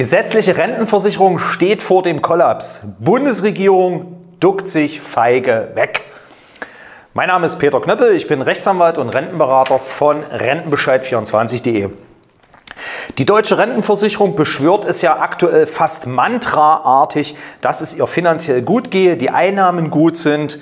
Gesetzliche Rentenversicherung steht vor dem Kollaps. Bundesregierung duckt sich feige weg. Mein Name ist Peter Knöppel, ich bin Rechtsanwalt und Rentenberater von Rentenbescheid24.de. Die deutsche Rentenversicherung beschwört es ja aktuell fast mantraartig, dass es ihr finanziell gut gehe, die Einnahmen gut sind.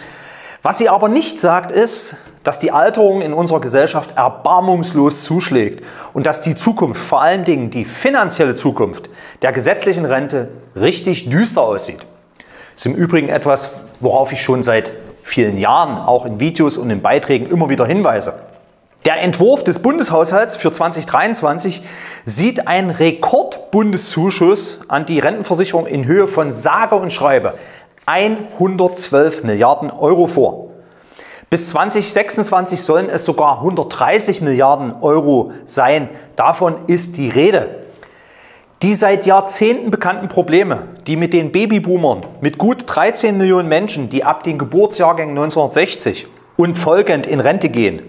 Was sie aber nicht sagt, ist, dass die Alterung in unserer Gesellschaft erbarmungslos zuschlägt und dass die Zukunft, vor allen Dingen die finanzielle Zukunft der gesetzlichen Rente, richtig düster aussieht. Das ist im Übrigen etwas, worauf ich schon seit vielen Jahren auch in Videos und in Beiträgen immer wieder hinweise. Der Entwurf des Bundeshaushalts für 2023 sieht einen Rekordbundeszuschuss an die Rentenversicherung in Höhe von sage und schreibe 112 Milliarden Euro vor. Bis 2026 sollen es sogar 130 Milliarden Euro sein. Davon ist die Rede. Die seit Jahrzehnten bekannten Probleme, die mit den Babyboomern, mit gut 13 Millionen Menschen, die ab den Geburtsjahrgängen 1960 und folgend in Rente gehen,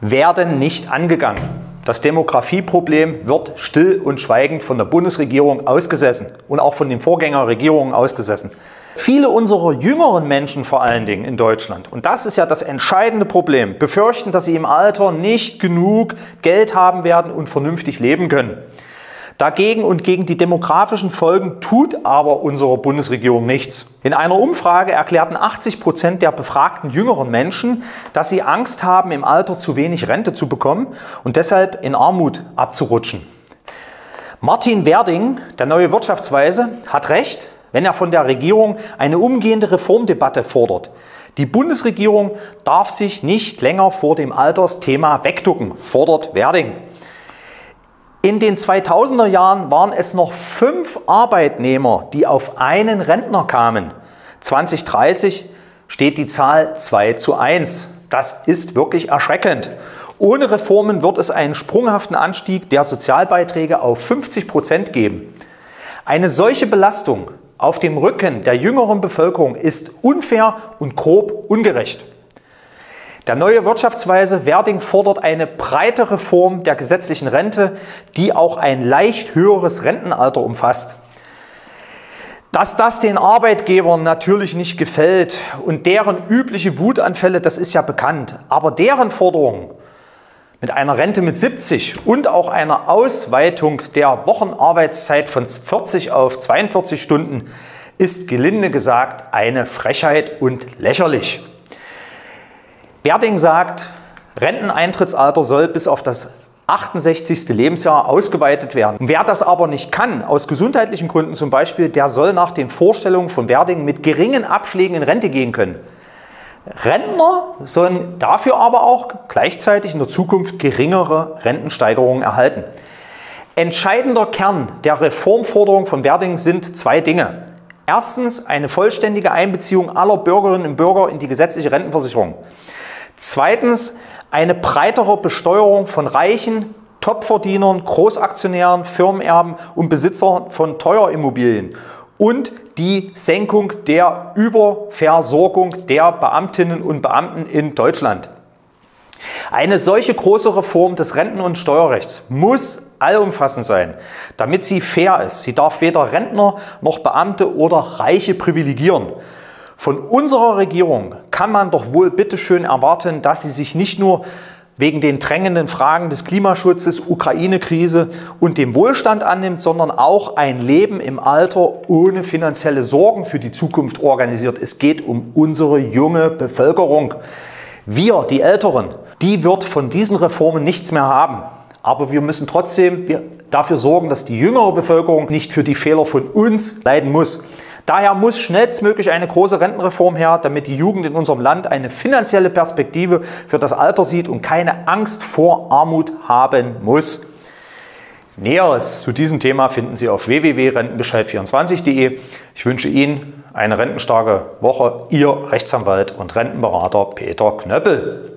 werden nicht angegangen. Das Demografieproblem wird still und schweigend von der Bundesregierung ausgesessen und auch von den Vorgängerregierungen ausgesessen. Viele unserer jüngeren Menschen, vor allen Dingen in Deutschland, und das ist ja das entscheidende Problem, befürchten, dass sie im Alter nicht genug Geld haben werden und vernünftig leben können. Dagegen und gegen die demografischen Folgen tut aber unsere Bundesregierung nichts. In einer Umfrage erklärten 80% der befragten jüngeren Menschen, dass sie Angst haben, im Alter zu wenig Rente zu bekommen und deshalb in Armut abzurutschen. Martin Werding, der neue Wirtschaftsweise, hat recht, wenn er von der Regierung eine umgehende Reformdebatte fordert. Die Bundesregierung darf sich nicht länger vor dem Altersthema wegducken, fordert Werding. In den 2000er Jahren waren es noch 5 Arbeitnehmer, die auf einen Rentner kamen. 2030 steht die Zahl 2:1. Das ist wirklich erschreckend. Ohne Reformen wird es einen sprunghaften Anstieg der Sozialbeiträge auf 50% geben. Eine solche Belastung auf dem Rücken der jüngeren Bevölkerung ist unfair und grob ungerecht. Der neue Wirtschaftsweise Werding fordert eine breite Reform der gesetzlichen Rente, die auch ein leicht höheres Rentenalter umfasst. Dass das den Arbeitgebern natürlich nicht gefällt und deren übliche Wutanfälle, das ist ja bekannt. Aber deren Forderungen mit einer Rente mit 70 und auch einer Ausweitung der Wochenarbeitszeit von 40 auf 42 Stunden ist gelinde gesagt eine Frechheit und lächerlich. Werding sagt, Renteneintrittsalter soll bis auf das 68. Lebensjahr ausgeweitet werden. Wer das aber nicht kann, aus gesundheitlichen Gründen zum Beispiel, der soll nach den Vorstellungen von Werding mit geringen Abschlägen in Rente gehen können. Rentner sollen dafür aber auch gleichzeitig in der Zukunft geringere Rentensteigerungen erhalten. Entscheidender Kern der Reformforderung von Werding sind 2 Dinge. Erstens eine vollständige Einbeziehung aller Bürgerinnen und Bürger in die gesetzliche Rentenversicherung. Zweitens eine breitere Besteuerung von Reichen, Topverdienern, Großaktionären, Firmenerben und Besitzern von Teuerimmobilien. Und die Senkung der Überversorgung der Beamtinnen und Beamten in Deutschland. Eine solche große Reform des Renten- und Steuerrechts muss allumfassend sein, damit sie fair ist. Sie darf weder Rentner noch Beamte oder Reiche privilegieren. Von unserer Regierung kann man doch wohl bitteschön erwarten, dass sie sich nicht nur wegen den drängenden Fragen des Klimaschutzes, Ukraine-Krise und dem Wohlstand annimmt, sondern auch ein Leben im Alter ohne finanzielle Sorgen für die Zukunft organisiert. Es geht um unsere junge Bevölkerung. Wir, die Älteren, die wird von diesen Reformen nichts mehr haben. Aber wir müssen trotzdem dafür sorgen, dass die jüngere Bevölkerung nicht für die Fehler von uns leiden muss. Daher muss schnellstmöglich eine große Rentenreform her, damit die Jugend in unserem Land eine finanzielle Perspektive für das Alter sieht und keine Angst vor Armut haben muss. Näheres zu diesem Thema finden Sie auf www.rentenbescheid24.de. Ich wünsche Ihnen eine rentenstarke Woche. Ihr Rechtsanwalt und Rentenberater Peter Knöppel.